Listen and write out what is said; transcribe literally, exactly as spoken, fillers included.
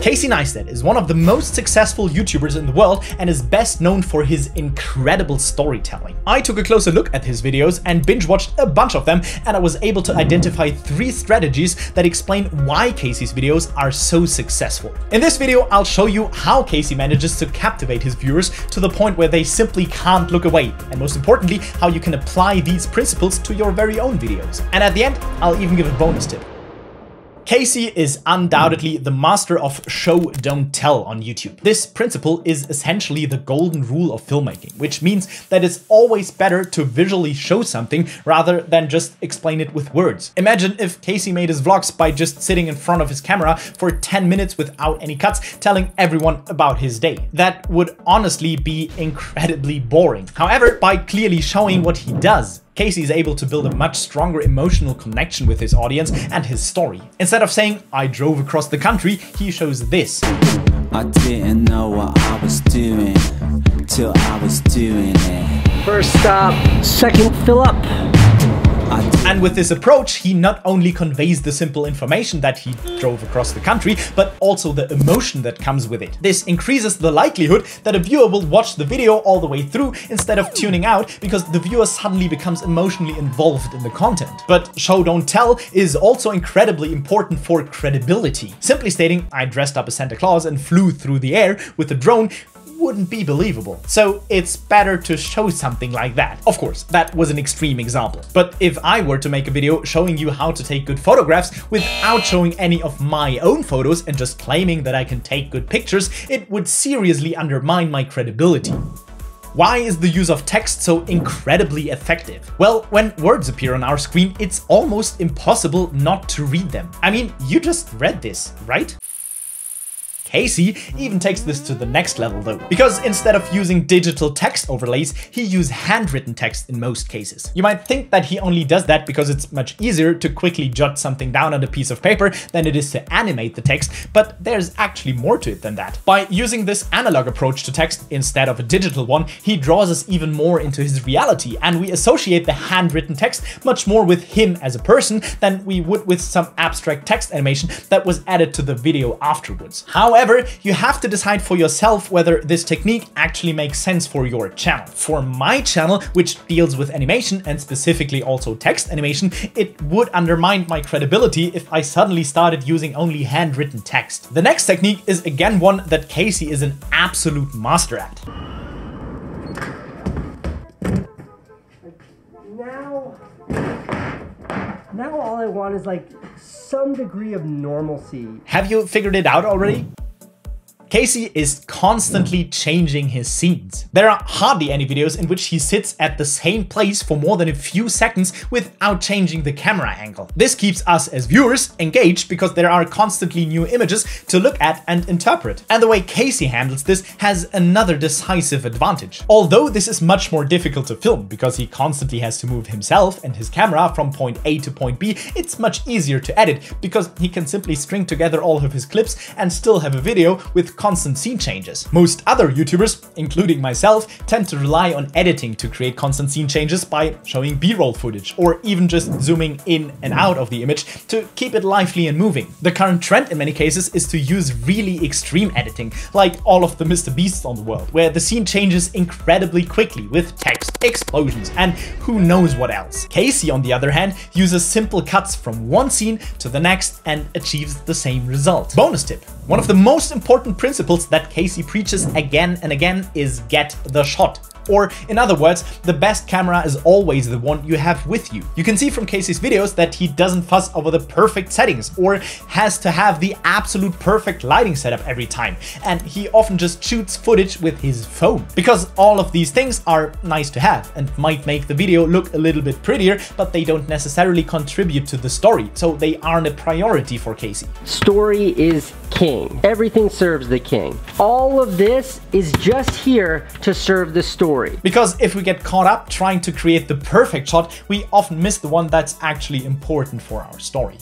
Casey Neistat is one of the most successful YouTubers in the world and is best known for his incredible storytelling. I took a closer look at his videos and binge-watched a bunch of them, and I was able to identify three strategies that explain why Casey's videos are so successful. In this video, I'll show you how Casey manages to captivate his viewers to the point where they simply can't look away, and most importantly, how you can apply these principles to your very own videos. And at the end, I'll even give a bonus tip. Casey is undoubtedly the master of show, don't tell on YouTube. This principle is essentially the golden rule of filmmaking, which means that it's always better to visually show something rather than just explain it with words. Imagine if Casey made his vlogs by just sitting in front of his camera for ten minutes without any cuts, telling everyone about his day. That would honestly be incredibly boring. However, by clearly showing what he does, Casey is able to build a much stronger emotional connection with his audience and his story. Instead of saying, "I drove across the country," he shows this. I didn't know what I was doing till I was doing it. First stop, second fill up. And with this approach, he not only conveys the simple information that he drove across the country, but also the emotion that comes with it. This increases the likelihood that a viewer will watch the video all the way through instead of tuning out, because the viewer suddenly becomes emotionally involved in the content. But show don't tell is also incredibly important for credibility. Simply stating, "I dressed up as Santa Claus and flew through the air with a drone," wouldn't be believable. So it's better to show something like that. Of course, that was an extreme example. But if I were to make a video showing you how to take good photographs without showing any of my own photos and just claiming that I can take good pictures, it would seriously undermine my credibility. Why is the use of text so incredibly effective? Well, when words appear on our screen, it's almost impossible not to read them. I mean, you just read this, right? Casey even takes this to the next level though, because instead of using digital text overlays, he uses handwritten text in most cases. You might think that he only does that because it's much easier to quickly jot something down on a piece of paper than it is to animate the text, but there's actually more to it than that. By using this analog approach to text instead of a digital one, he draws us even more into his reality, and we associate the handwritten text much more with him as a person than we would with some abstract text animation that was added to the video afterwards. However, However, you have to decide for yourself whether this technique actually makes sense for your channel. For my channel, which deals with animation and specifically also text animation, it would undermine my credibility if I suddenly started using only handwritten text. The next technique is again one that Casey is an absolute master at. Now, now all I want is like some degree of normalcy. Have you figured it out already? Casey is constantly changing his scenes. There are hardly any videos in which he sits at the same place for more than a few seconds without changing the camera angle. This keeps us as viewers engaged because there are constantly new images to look at and interpret. And the way Casey handles this has another decisive advantage. Although this is much more difficult to film because he constantly has to move himself and his camera from point A to point B, it's much easier to edit because he can simply string together all of his clips and still have a video with constant scene changes. Most other YouTubers, including myself, tend to rely on editing to create constant scene changes by showing B-roll footage or even just zooming in and out of the image to keep it lively and moving. The current trend in many cases is to use really extreme editing, like all of the Mister Beasts on the world, where the scene changes incredibly quickly with text, explosions, and who knows what else. Casey, on the other hand, uses simple cuts from one scene to the next and achieves the same result. Bonus tip: one of the most important principles Principles that Casey preaches again and again is get the shot. Or in other words, the best camera is always the one you have with you. You can see from Casey's videos that he doesn't fuss over the perfect settings or has to have the absolute perfect lighting setup every time. And he often just shoots footage with his phone. Because all of these things are nice to have and might make the video look a little bit prettier, but they don't necessarily contribute to the story. So they aren't a priority for Casey. Story is king. Everything serves the king. All of this is just here to serve the story. Because if we get caught up trying to create the perfect shot, we often miss the one that's actually important for our story.